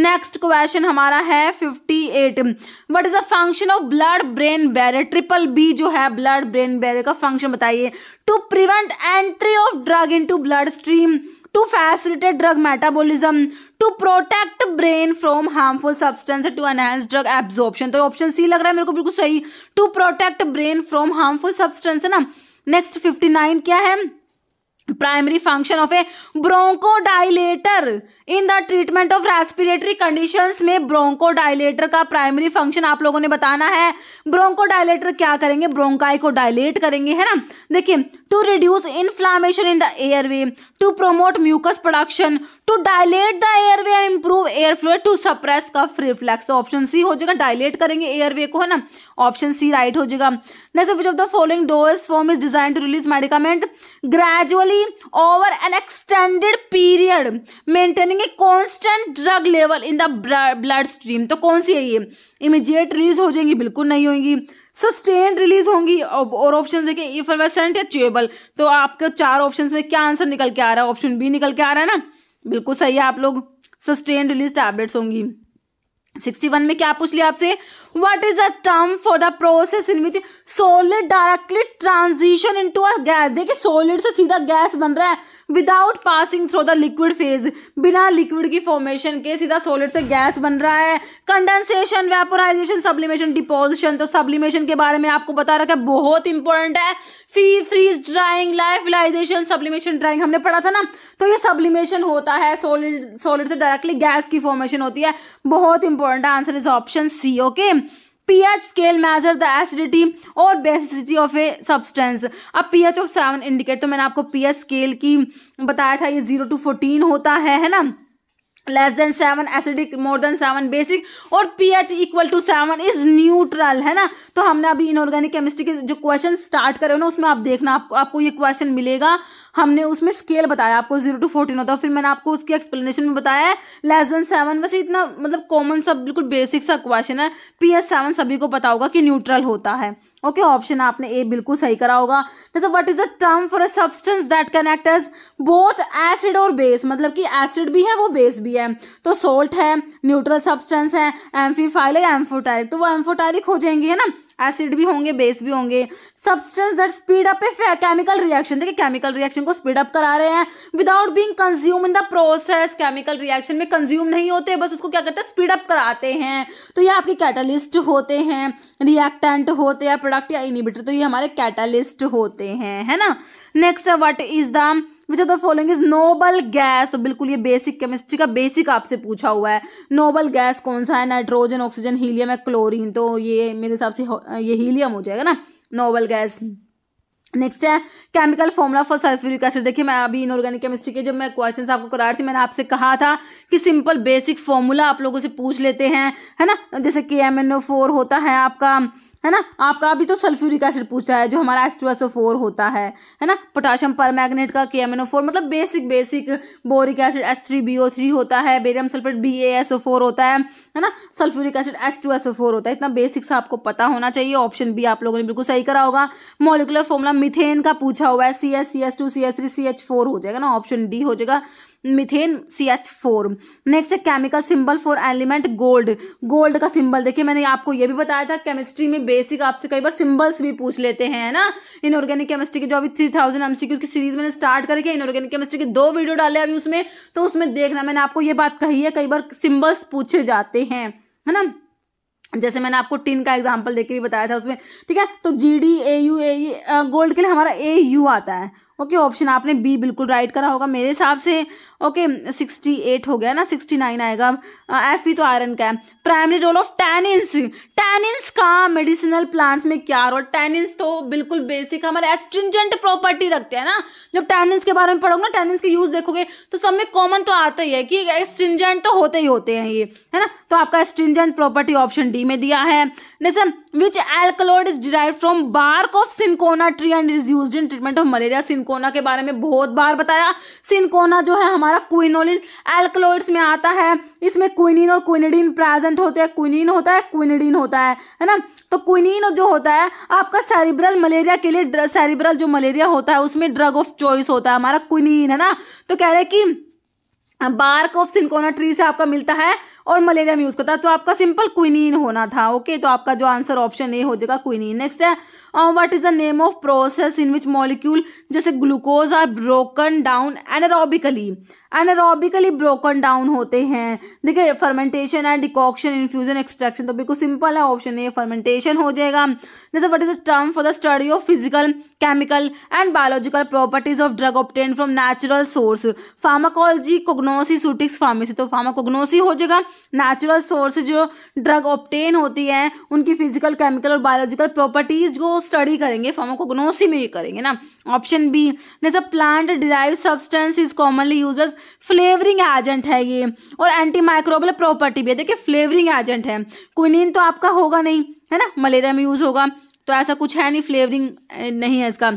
नेक्स्ट क्वेश्चन हमारा है fifty eight. What is the function of blood brain barrier? Triple B जो है ब्लड ब्रेन बैरियर का फंक्शन बताइए। To prevent entry of drug into blood stream, to facilitate drug metabolism, to protect brain from harmful substance, to enhance drug absorption. तो option C लग रहा है मेरे को बिल्कुल सही, to protect brain from harmful substance, है ना। नेक्स्ट फिफ्टी नाइन क्या है? Primary function of a bronchodilator in the treatment of respiratory conditions. में ब्रोंकोडाइलेटर का प्राइमरी फंक्शन आप लोगों ने बताना है। ब्रोंकोडाइलेटर क्या करेंगे? ब्रोंकाई को डायलेट करेंगे, है ना। देखिए, to reduce inflammation in the airway, to promote mucus production, to dilate the airway and improve air flow, to suppress cough reflex. तो ऑप्शन सी हो जाएगा, डायलेट करेंगे एयरवे को, है ना। ऑप्शन सी राइट हो जाएगा। Next, which of the following dose form is design to release medicament gradually over an extended period maintaining a constant drug level in the blood stream. तो कौन सी है ये? इमीडिएट रिलीज हो जाएंगी? बिल्कुल नहीं होंगी। सस्टेन रिलीज होंगी। और ऑप्शन देखिए, इफरवेसेंट या च्यूएबल। तो आपके चार ऑप्शंस में क्या आंसर निकल के आ रहा है? ऑप्शन बी निकल के आ रहा है ना, बिल्कुल सही है आप लोग। सस्टेन रिलीज टैबलेट्स होंगी। सिक्सटी वन में क्या पूछ लिया आपसे? What is the term for the process in which solid directly transition into a gas? देखिए, सोलिड से सीधा गैस बन रहा है without passing through the liquid phase. बिना लिक्विड की फॉर्मेशन के सीधा सोलिड से गैस बन रहा है। Condensation, vaporisation, sublimation, deposition. तो सब्लिमेशन के बारे में आपको बता रखा है, बहुत इंपॉर्टेंट है। फ्रीज ड्राइंग, लाइफलाइजेशन, सब्लिमेशन ड्राइंग हमने पढ़ा था ना। तो ये सब्लिमेशन होता है, सोलिड सोलिड से डायरेक्टली गैस की फॉर्मेशन होती है। बहुत important answer is option C. Okay, pH scale measure the acidity और बेसिसिटी ऑफ ए सब्सटेंस। अब पीएच ऑफ सेवन इंडिकेट, तो मैंने आपको पीएच स्केल की बताया था, ये जीरो टू फोर्टीन होता है, है ना। Less than seven acidic, more than seven basic, और pH equal to seven is neutral, है ना। तो हमने अभी इनऑर्गेनिक केमिस्ट्री के जो क्वेश्चन स्टार्ट करे ना, उसमें आप देखना आपको आपको ये क्वेश्चन मिलेगा। हमने उसमें स्केल बताया आपको, जीरो टू फोर्टीन होता है। फिर मैंने आपको उसकी एक्सप्लेनेशन में बताया है लेस देन सेवन, बस इतना मतलब कॉमन सा बिल्कुल बेसिक सा क्वेश्चन है। पीएच सेवन सभी को पता होगा कि न्यूट्रल होता है। ओके, ऑप्शन आपने ए बिल्कुल सही करा होगा। जैसे what is the term for a substance that connect as both acid और बेस, मतलब कि एसिड भी है वो बेस भी है। तो सोल्ट है, न्यूट्रल सब्सटेंस है, एम्फीफाइलिक, एम्फोटेरिक, तो वो एम्फोटेरिक हो जाएंगे, है ना। एसिड भी होंगे, बेस भी होंगे। Substance that speed up a chemical reaction, देखिए केमिकल रिएक्शन को स्पीड अप करा रहे हैं without being consume in the process. Chemical reaction में कंज्यूम नहीं होते, बस उसको क्या करते हैं, स्पीड अप कराते हैं। तो ये आपके कैटालिस्ट होते हैं, रिएक्टेंट होते हैं, प्रोडक्ट या इनिबिटर, तो ये हमारे कैटालिस्ट होते हैं, है ना। Next, what is the which of the following is noble gas? तो बिल्कुल ये बेसिक केमिस्ट्री का बेसिक आपसे पूछा हुआ है। नोबल गैस कौन सा है? नाइट्रोजन, ऑक्सीजन, हीलियम है, क्लोरीन। तो ये मेरे हिसाब से ये हीलियम हो जाएगा ना, नोबल गैस। नेक्स्ट है chemical formula for sulphuric acid. देखिए, मैं अभी इनऑर्गेनिक केमिस्ट्री के जब मैं क्वेश्चंस आपको करा रही थी, मैंने आपसे कहा था कि सिंपल बेसिक फॉर्मूला आप लोगों से पूछ लेते हैं, है ना। जैसे के एम एन ओ फोर होता है आपका, है ना। आपका अभी तो सल्फ्यूरिक एसिड पूछा है जो हमारा H two S O four होता है, है ना। पोटाशियम परमैग्नेट का K M N O four, मतलब basic basic. Boric acid H three B O three होता है। Barium sulphate B A S O four होता है, है ना। Sulphuric acid H two S O four होता है। इतना बेसिक सा आपको पता होना चाहिए। ऑप्शन बी आप लोगों ने बिल्कुल सही करा होगा। मोलिकुलर फॉर्मूला मीथेन का पूछा हुआ है, C H C H two C H three C H four हो जाएगा ना। ऑप्शन डी हो जाएगा, methane C H four. Next है chemical symbol for element gold. Gold का सिंबल, देखिए मैंने आपको ये भी बताया था, केमिस्ट्री में बेसिक आपसे कई बार सिंबल्स भी पूछ लेते हैं, है ना। इनऑर्गेनिक केमिस्ट्री के जो अभी थ्री थाउजेंड एमसीक्यू की सीरीज मैंने स्टार्ट करके इनऑर्गेनिक केमिस्ट्री के दो वीडियो डाले अभी उसमें, तो उसमें देखना मैंने आपको ये बात कही है, कई बार सिंबल्स पूछे जाते हैं, है ना। जैसे मैंने आपको टिन का एग्जाम्पल देके भी बताया था उसमें, ठीक है। तो G D A U A gold के लिए हमारा ए यू आता है ओके ऑप्शन आपने बी बिल्कुल राइट करा होगा मेरे हिसाब से। ओके सिक्सटी एट हो गया ना, सिक्सटी नाइन आएगा। एफ भी तो आयरन का है। Primary role of tannins, tannins का मेडिसिनल प्लांट्स में क्या रोल? टैनिन्स तो बिल्कुल बेसिक हमारे एस्ट्रिंजेंट प्रॉपर्टी रखते हैं ना। जब टैनिन्स के बारे में पढ़ोगे ना, टैनिन्स के यूज देखोगे तो सब में कॉमन तो आता ही है कि एस्ट्रिंजेंट तो होते ही होते हैं ये, है ना। तो आपका एस्ट्रिंजेंट प्रॉपर्टी ऑप्शन डी में दिया है। Next, which alkaloid is derived from bark of cinchona tree and is used in treatment of malaria. Cinchona के बारे में बहुत बार बताया। सिनकोना जो है हमारा क्विनोलिन एल्कलॉइड्स में आता है। इसमें क्विनिन और क्विनिडीन प्रेजेंट होते हैं। क्विनिन होता है, क्विनिडीन होता है, है ना। तो क्विनिन जो होता है आपका सेरिब्रल मलेरिया के लिए, सेरिब्रल जो मलेरिया होता है उसमें ड्रग ऑफ चॉइस होता है हमारा क्विनिन, है ना। तो कह रहे हैं कि बार्क ऑफ सिनकोना ट्री से आपका मिलता है और मलेरिया में यूज करता है। तो आपका सिंपल क्विनिन होना था। ओके तो आपका जो आंसर ऑप्शन ए हो जाएगा क्विनिन। नेक्स्ट है what is the name of process in which molecule जैसे glucose are broken down anaerobically, anaerobically broken down होते हैं। देखिए फर्मेंटेशन है, डिकॉक्शन, इन्फ्यूजन, एक्सट्रैक्शन। तो बिल्कुल सिंपल है ऑप्शन ए फर्मेंटेशन हो जाएगा। जैसे what is the term for the study of physical, chemical and biological properties of drug obtain from natural source. Pharmacology, कोग्नोसिटिक्स, pharmacy. तो फार्माकोग्नोसी हो जाएगा। नेचुरल सोर्स जो ड्रग ऑब्टेन होती है उनकी फिजिकल, केमिकल और बायोलॉजिकल प्रॉपर्टीज जो स्टडी करेंगे फार्माकोग्नोसी में ये करेंगे ना, ऑप्शन बी। जैसे plant derive substance is commonly used, flavouring agent है ये और एंटी माइक्रोबियल प्रॉपर्टी भी है। देखिए फ्लेवरिंग एजेंट है। क्विनिन तो आपका होगा नहीं, है ना, मलेरिया में यूज होगा तो ऐसा कुछ है नहीं, फ्लेवरिंग नहीं है इसका।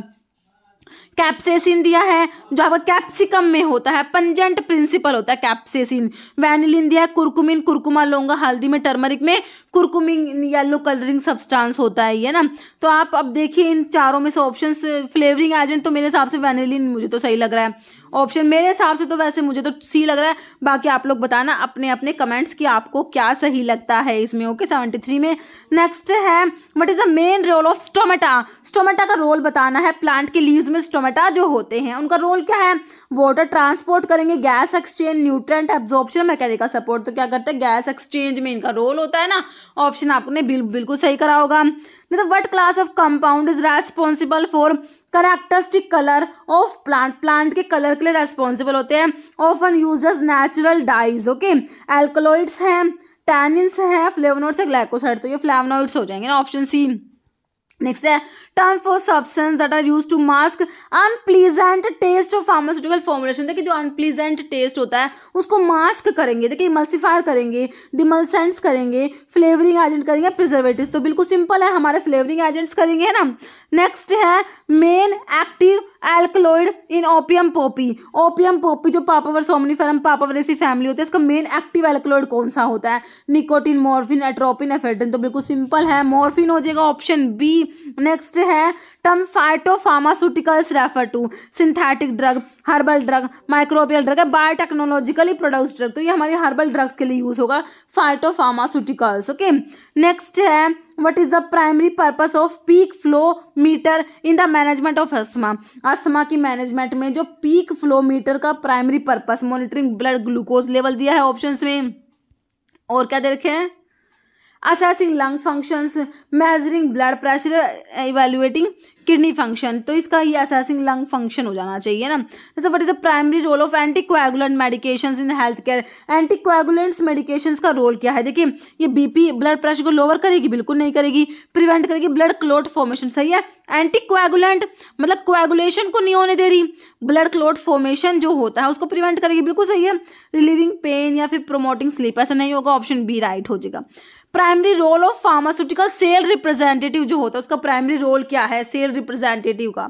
कैप्सेसिन दिया है जो आपका कैप्सिकम में होता है, पंजेंट प्रिंसिपल होता है कैप्सेसिन। वैनिलिन दिया है, कुरकुमिन, कुरकुमा लौंगा, हल्दी में, टर्मरिक में कुरकुमिन येलो कलरिंग सब्सटेंस होता है ये ना। तो आप अब देखिए इन चारों में से ऑप्शंस, फ्लेवरिंग एजेंट तो मेरे हिसाब से वैनिलिन मुझे तो सही लग रहा है ऑप्शन, मेरे हिसाब से तो वैसे मुझे तो सी लग रहा है। बाकी आप लोग बताना अपने अपने कमेंट्स कि आपको क्या सही लगता है इसमें। ओके सेवेंटी थ्री में नेक्स्ट है what is the main role of stomata. Stomata का रोल बताना है। प्लांट के लीव्स में स्टोमेटा जो होते हैं उनका रोल क्या है? वाटर ट्रांसपोर्ट करेंगे, gas exchange, nutrient absorption, mechanical support. तो क्या करते हैं? गैस एक्सचेंज में इनका रोल होता है ना। ऑप्शन आपने बिल्कुल सही करा होगा। मतलब what class of compound is responsible for characteristic colour of plant? Plant के कलर के लिए रेस्पॉन्सिबल होते हैं। Often use as natural dyes. Okay alkaloids हैं, टैनिन्स हैं, फ्लेवोनोइड्स हैं, ग्लाइकोसाइड। तो ये फ्लेवोनोइड्स हो जाएंगे ना, ऑप्शन सी। नेक्स्ट है term for substance that are used to mask unpleasant taste of pharmaceutical formulation. देखिए जो अनप्लीजेंट टेस्ट होता है उसको मास्क करेंगे, देखिए इमल्सिफायर करेंगे, डिमल्सेंट्स करेंगे, फ्लेवरिंग एजेंट करेंगे, प्रिजर्वेटिव्स। तो बिल्कुल सिंपल है, हमारे फ्लेवरिंग एजेंट्स करेंगे, है ना। नेक्स्ट है main active alkaloid in opium poppy. Opium poppy जो पापावर सोमनिफेरम, पापावरेसी फैमिली होती है, इसका मेन एक्टिव एल्कलॉइड कौन सा होता है? Nicotine, morphine, atropine, ephedrine. तो बिल्कुल सिंपल है, मॉर्फिन हो जाएगा ऑप्शन बी। नेक्स्ट है term phytopharmaceuticals refer to synthetic drug, herbal drug, microbial drug है, बायोटेक्नोलॉजिकली प्रोड्यूस्ड ड्रग। तो ये हमारे हर्बल ड्रग्स के लिए यूज होगा फाइटोफार्मास्यूटिकल्स। ओके नेक्स्ट है what is the primary purpose of peak flow meter in the management of asthma. Asthma की management में जो पीक फ्लो मीटर का primary purpose, monitoring blood glucose level दिया है ऑप्शंस में। और क्या दे रखे हैं? Assessing lung functions, measuring blood pressure, evaluating kidney function. तो इसका ये असेसिंग लंग फंक्शन हो जाना चाहिए ना। जैसे what is the primary role of anticoagulant medications in health care. Anticoagulants medications का रोल क्या है? देखिए ये बीपी, ब्लड प्रेशर को लोअर करेगी? बिल्कुल नहीं करेगी। प्रिवेंट करेगी ब्लड क्लोट फॉर्मेशन, सही है। एंटीकोएगुलेंट मतलब कोएगुलेशन को नहीं होने दे रही, ब्लड क्लोट फॉर्मेशन जो होता है उसको प्रिवेंट करेगी, बिल्कुल सही है। रिलीविंग पेन या फिर प्रोमोटिंग स्लीप, ऐसा नहीं होगा, ऑप्शन बी राइट हो जाएगा। Primary role of pharmaceutical sale representative जो होता है उसका प्राइमरी रोल क्या है? सेल रिप्रेजेंटेटिव का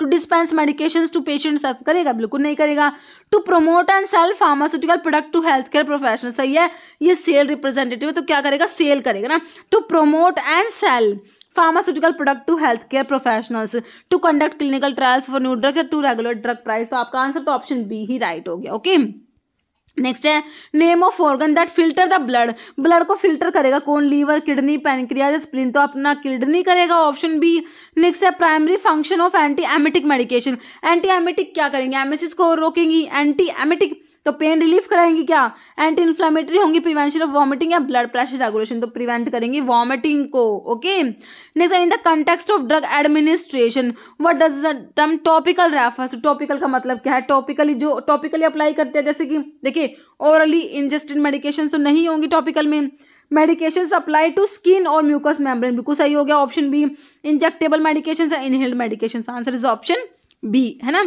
to dispense medications to patients, ऐसा करेगा? बिल्कुल नहीं करेगा। To promote and sell pharmaceutical product to health care professional, सही है। ये सेल रिप्रेजेंटेटिव है तो क्या करेगा? सेल करेगा ना। To promote and sell pharmaceutical product to health care professionals, to conduct clinical trials for new drug, to regulate drug price. तो आपका आंसर तो ऑप्शन बी ही राइट हो गया। ओके नेक्स्ट है name of organ that filter the blood. Blood को filter करेगा कौन? Liver, kidney, pancreas, spleen. तो अपना किडनी करेगा, ऑप्शन बी। नेक्स्ट है primary function of anti emetic medication. Anti emetic क्या करेंगे? एमेसिस को रोकेंगी। एंटी एमेटिक तो पेन रिलीफ कराएंगे क्या, एंटी इन्फ्लामेटरी होंगी, प्रिवेंशन ऑफ वॉमिटिंग या ब्लड प्रेशर रेगुलेशन, तो प्रिवेंट करेंगी वॉमिटिंग को। Okay next, in the context of drug administration what does the term topical refers to. Topical का मतलब क्या है, टॉपिकली जो टॉपिकली अप्लाई करते हैं, जैसे कि देखिए ओरली इंजेस्टेड मेडिकेशन तो नहीं होंगी टॉपिकल में। मेडिकेशंस अप्लाई टू स्किन और म्यूकस मेम्ब्रेन, बिल्कुल सही हो गया ऑप्शन बी। इंजेक्टेबल मेडिकेशंस या inhaled medications, answer is option B, है ना।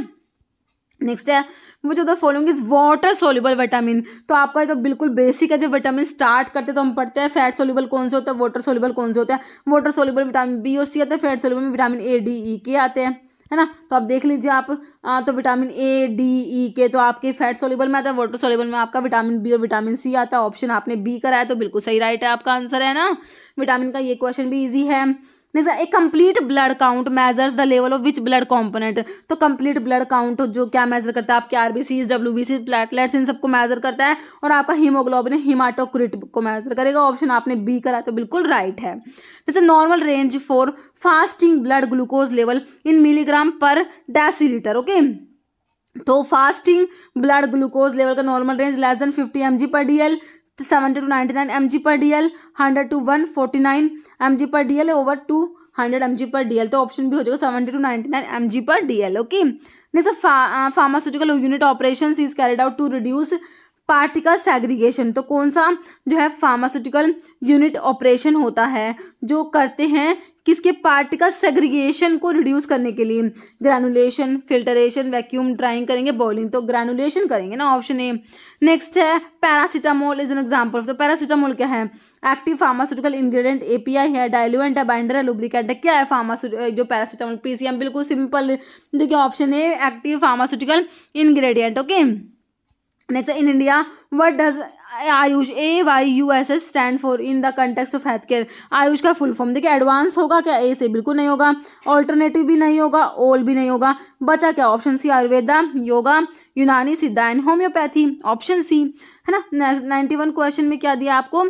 नेक्स्ट है वो जो following is water soluble vitamin, तो आपका ये तो बिल्कुल बेसिक है। जब विटामिन स्टार्ट करते हैं तो हम पढ़ते हैं फैट सोल्यूबल कौन से होता है, वाटर सोल्यूबल कौन से होता है। वाटर सोल्यूबल विटामिन बी और सी आते हैं, फैट सोल्यूबल में vitamin A D E K आते हैं, है ना। तो आप देख लीजिए आप आ, तो विटामिन ए डी ई के तो आपके फैट सोल्यूबल में आता है, वाटर सोल्यूबल में आपका विटामिन बी और विटामिन सी आता है। ऑप्शन आपने बी कराया तो बिल्कुल सही राइट है आपका आंसर, है ना। विटामिन का ये क्वेश्चन भी इजी है। नेक्स्ट, एक complete blood count measures the level of which blood component, तो कंप्लीट ब्लड काउंट जो क्या मेजर करता है, आपके आरबीसीज, डब्ल्यूबीसी, प्लेटलेट्स, इन सबको मेजर करता है। और आपका हीमोग्लोबिन, हीमाटोक्रिट को मेजर करेगा। ऑप्शन आपने बी करा तो बिल्कुल राइट है। जैसे normal range for fasting blood glucose level in milligram per decilitre. Okay तो फास्टिंग ब्लड ग्लूकोज लेवल का normal range less than fifty M G per D L, seventy to ninety nine M G per D L, hundred to one forty nine M G per D L, over two hundred M G per D L, तो option भी हो जाएगा seventy to ninety nine M G per D L. Okay next, pharmaceutical unit operation is carried out to reduce particle segregation, तो कौन सा जो है pharmaceutical unit operation होता है जो करते हैं किसके पार्टिकल सेग्रीगेशन को रिड्यूस करने के लिए, ग्रैनुलेशन, फिल्टरेशन, वैक्यूम ड्राइंग करेंगे, बॉइलिंग, तो ग्रैनुलेशन करेंगे ना ऑप्शन ए। नेक्स्ट है paracetamol is an example of, तो पैरासीटामोल क्या है, एक्टिव फार्मास्यूटिकल इंग्रेडिएंट एपीआई है, डाइल्यूएंट है, बाइंडर है, लुब्रिकेंट है, क्या है फार्मास्यूटिकल जो पैरासीटामोल, पीसीएम, बिल्कुल सिंपल देखिए option A active pharmaceutical ingredient. Okay next, in India what does AYUSH, A Y U S S stand for in the context of health care. AYUSH का full form देखिए, advance होगा क्या, ए से बिल्कुल नहीं होगा, ऑल्टरनेटिव भी नहीं होगा, ओल भी नहीं होगा, बचा क्या ऑप्शन सी, आयुर्वेदा, योगा, यूनानी, सिद्धा एंड होम्योपैथी, ऑप्शन सी, है ना। नाइन्टी वन क्वेश्चन में क्या दिया आपको,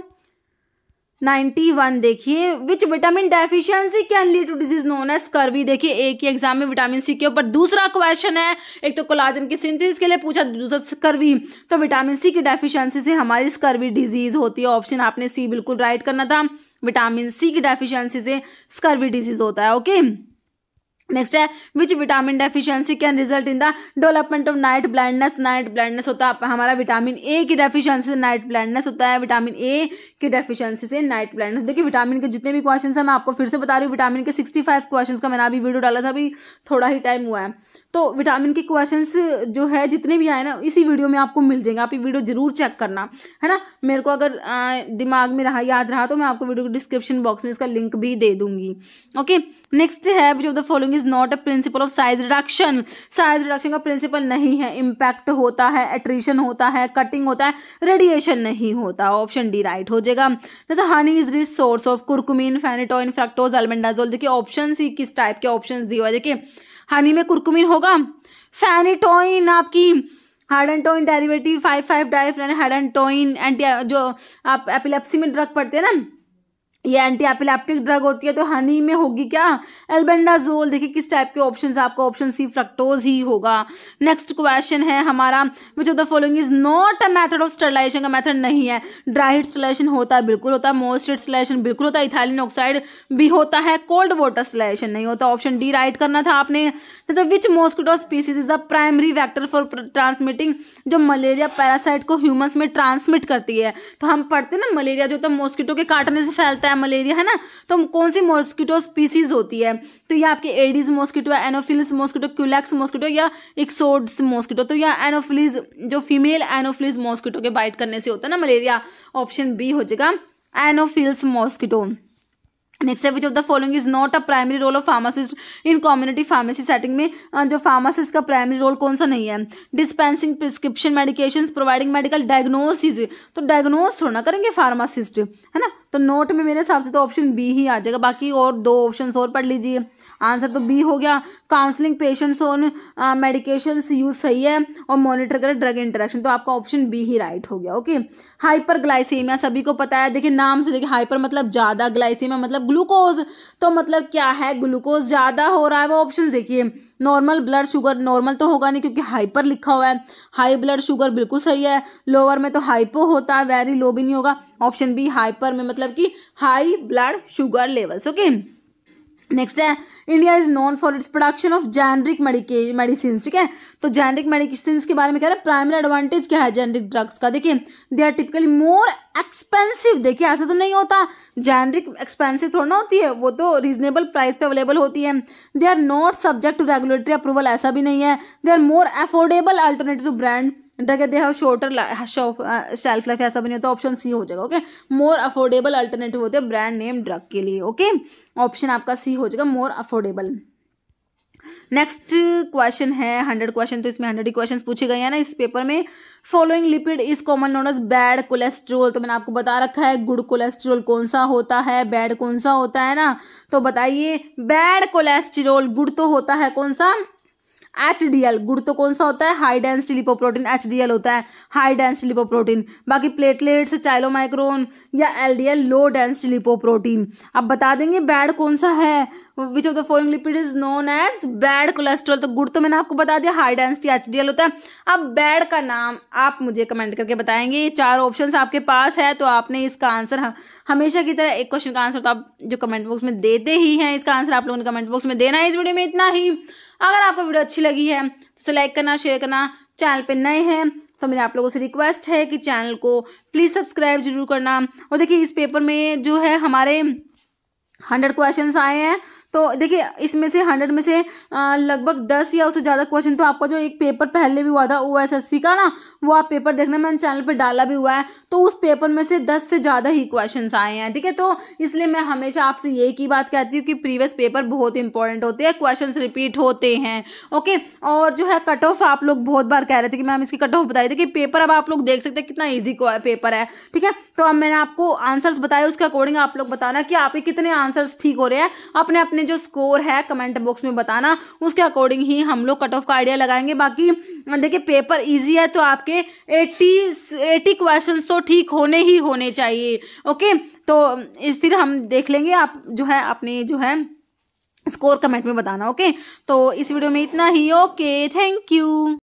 नाइन्टी वन देखिए, which vitamin deficiency can lead to disease known as scurvy. देखिए एक ही एग्जाम में विटामिन सी के ऊपर दूसरा क्वेश्चन है, एक तो कोलाजन की सिंथेसिस के लिए पूछा, दूसरा स्कर्वी, तो विटामिन सी की डेफिशिएंसी से हमारी स्कर्वी डिजीज होती है। ऑप्शन आपने सी बिल्कुल राइट करना था, विटामिन सी की डेफिशिएंसी से स्कर्वी डिजीज होता है। ओके नेक्स्ट है, which vitamin deficiency can result in the development of night blindness. Night blindness होता है हमारा विटामिन ए की डेफिशिएंसी से नाइट ब्लाइंडनेस होता है, विटामिन ए की डेफिशिएंसी से नाइट ब्लाइंडनेस। देखिए विटामिन के जितने भी क्वेश्चन हैं मैं आपको फिर से बता रही हूँ, विटामिन के सिक्सटी फाइव क्वेश्चन का मैंने अभी वीडियो डाला था, अभी थोड़ा ही टाइम हुआ है, तो विटामिन के क्वेश्चन जो है जितने भी आए ना इसी वीडियो में आपको मिल जाएंगे, आप ये वीडियो जरूर चेक करना, है ना। मेरे को अगर आ, दिमाग में रहा, याद रहा तो मैं आपको वीडियो के डिस्क्रिप्शन बॉक्स में इसका लिंक भी दे दूंगी। ओके नेक्स्ट है, which of the following is not a principle of size reduction. Size reduction का प्रिंसिपल नहीं है, इम्पैक्ट होता है, एट्रीशन होता है, कटिंग होता है, रेडिएशन नहीं होता। ऑप्शन डी राइट हो जाएगा। जैसे honey is rich source of curcumin, phenytoin, fructose, albendazole, देखिए ऑप्शन सी किस टाइप के ऑप्शन दी हुआ, देखिए हनी में कुरकुमिन होगा, फेनिटोइन आपकी hydantoin derivative five five diphenyl hydantoin, anti जो आप एपिलेप्सी में ड्रग पढ़ते हैं ना, ये एंटी एपिलेप्टिक ड्रग होती है, तो हनी में होगी क्या, एल्बेंडाजोल, देखिए किस टाइप के ऑप्शंस, आपका ऑप्शन सी फ्रक्टोज ही होगा। नेक्स्ट क्वेश्चन है हमारा, which of the following is not a method of sterilization, का मेथड नहीं है, ड्राई हीट स्टरलाइजेशन होता है बिल्कुल होता है, मोस्ट हीट स्टरलाइजेशन बिल्कुल होता है, इथाइलिन ऑक्साइड भी होता है, कोल्ड वाटर स्टरलाइजेशन नहीं होता। ऑप्शन डी राइट करना था आपने। Which mosquito species is the primary vector for transmitting, जो मलेरिया पैरासाइट को ह्यूमंस में ट्रांसमिट करती है, तो हम पढ़ते ना मलेरिया जो होता है मॉस्किटो के काटने से फैलता है मलेरिया, है ना, तो कौन सी मॉस्किटो स्पीसीज होती है, तो ये आपके Aedes mosquito, Anopheles mosquito, Culex mosquito या इक्सोड्स मॉस्किटो, तो या एनोफिलिस जो फीमेल एनोफिलिस मॉस्किटो के बाइट करने से होता है ना मलेरिया, ऑप्शन बी हो जाएगा एनोफिलिस मॉस्किटो। नेक्स्ट है, which of the following is not a primary role of pharmacist in community pharmacy setting, में जो फार्मासिस्ट का प्राइमरी रोल कौन सा नहीं है, dispensing prescription medications, providing medical diagnosis, तो डायग्नोस थोड़ा करेंगे फार्मासिस्ट, है ना, तो नोट में मेरे हिसाब से तो ऑप्शन बी ही आ जाएगा, बाकी और दो ऑप्शन और पढ़ लीजिए आंसर तो बी हो गया। Counselling patients on medications use सही है और मॉनिटर करें ड्रग इंटरेक्शन, तो आपका ऑप्शन बी ही राइट हो गया। ओके, हाइपरग्लाइसीमिया सभी को पता है, देखिए नाम से देखिए हाइपर मतलब ज़्यादा, ग्लाइसीमिया मतलब ग्लूकोज, तो मतलब क्या है ग्लूकोज ज़्यादा हो रहा है। वो ऑप्शन देखिए, नॉर्मल ब्लड शुगर नॉर्मल तो होगा नहीं क्योंकि हाइपर लिखा हुआ है, हाई ब्लड शुगर बिल्कुल सही है, लोअर में तो हाइपो होता है, वेरी लो भी नहीं होगा। ऑप्शन बी हाइपर में मतलब कि high blood sugar levels. Okay, next है India is known for its production of generic medicine. ठीक है, तो जेनरिक मेडिसिन के बारे में कह रहे हैं प्राइमरी एडवांटेज क्या है जेनरिक ड्रग्स का। देखिए they are typically more expensive, देखिए ऐसा तो नहीं होता, जेनरिक एक्सपेंसिव थोड़ा ना होती है, वो तो रीजनेबल प्राइस पे अवेलेबल होती है। They are not subject to regulatory approval, ऐसा भी नहीं है। They are more affordable alternative to brand drug, they have shorter shelf life, ऐसा भी नहीं होता। ऑप्शन सी हो जाएगा। ओके, मोर अफोर्डेबल अल्टरनेटिव होते हैं ब्रांड नेम ड्रग के लिए। ओके, ऑप्शन आपका सी हो जाएगा, मोर अफोर्डेबल। नेक्स्ट क्वेश्चन है हंड्रेड क्वेश्चन, तो इसमें हंड्रेड ही क्वेश्चन पूछे गए हैं ना इस पेपर में। Following lipid is common known as bad cholesterol, तो मैंने आपको बता रखा है गुड कोलेस्ट्रोल कौन सा होता है, बैड कौन सा होता है ना, तो बताइए बैड कोलेस्ट्रोल। गुड तो होता है कौन सा, एच डी एल। गुड तो कौन सा होता है, high density lipoprotein, H D L होता है हाई डेंसिटी लिपोप्रोटीन। बाकी प्लेटलेट्स, चाइलोमाइक्रोन या L D L, low density lipoprotein. अब बता देंगे बैड कौन सा है, which of the following lipid is known as bad cholesterol. तो गुड तो मैंने आपको बता दिया, high density H D L होता है। अब बैड का नाम आप मुझे कमेंट करके बताएंगे, चार ऑप्शन आपके पास है, तो आपने इसका आंसर हमेशा की तरह एक क्वेश्चन का आंसर तो आप जो कमेंट बॉक्स में देते ही हैं, इसका आंसर आप लोगों ने कमेंट बॉक्स में देना है। इस वीडियो में इतना ही। अगर आपको वीडियो अच्छी लगी है तो लाइक करना, शेयर करना। चैनल पे नए हैं तो मेरे आप लोगों से रिक्वेस्ट है कि चैनल को प्लीज़ सब्सक्राइब जरूर करना। और देखिए इस पेपर में जो है हमारे हंड्रेड क्वेश्चंस आए हैं, तो देखिए इसमें से हंड्रेड में से लगभग दस या उससे ज़्यादा क्वेश्चन तो आपका जो एक पेपर पहले भी हुआ था ओ एस एस सी का ना, वो आप पेपर देखना, मैंने चैनल पे डाला भी हुआ है, तो उस पेपर में से दस से ज़्यादा ही क्वेश्चंस आए हैं। ठीक है, तो इसलिए मैं हमेशा आपसे यही की बात कहती हूँ कि प्रीवियस पेपर बहुत इंपॉर्टेंट होते हैं, क्वेश्चन रिपीट होते हैं। ओके, और जो है कट ऑफ आप लोग बहुत बार कह रहे थे कि मैम इसकी कट ऑफ बताई थी कि पेपर, अब आप लोग देख सकते हैं कितना ईजी पेपर है। ठीक है, तो अब मैंने आपको आंसर्स बताए, उसके अकॉर्डिंग आप लोग बताना कि आपके कितने आंसर्स ठीक हो रहे हैं। अपने अपने जो स्कोर है कमेंट बॉक्स में बताना, उसके अकॉर्डिंग ही हम लोग कट ऑफ का आइडिया लगाएंगे। बाकी देखिए पेपर इजी है, तो आपके अस्सी अस्सी क्वेश्चंस तो ठीक होने ही होने चाहिए। ओके, तो फिर हम देख लेंगे, आप जो है अपने जो है स्कोर कमेंट में बताना। ओके, तो इस वीडियो में इतना ही। Okay, thank you.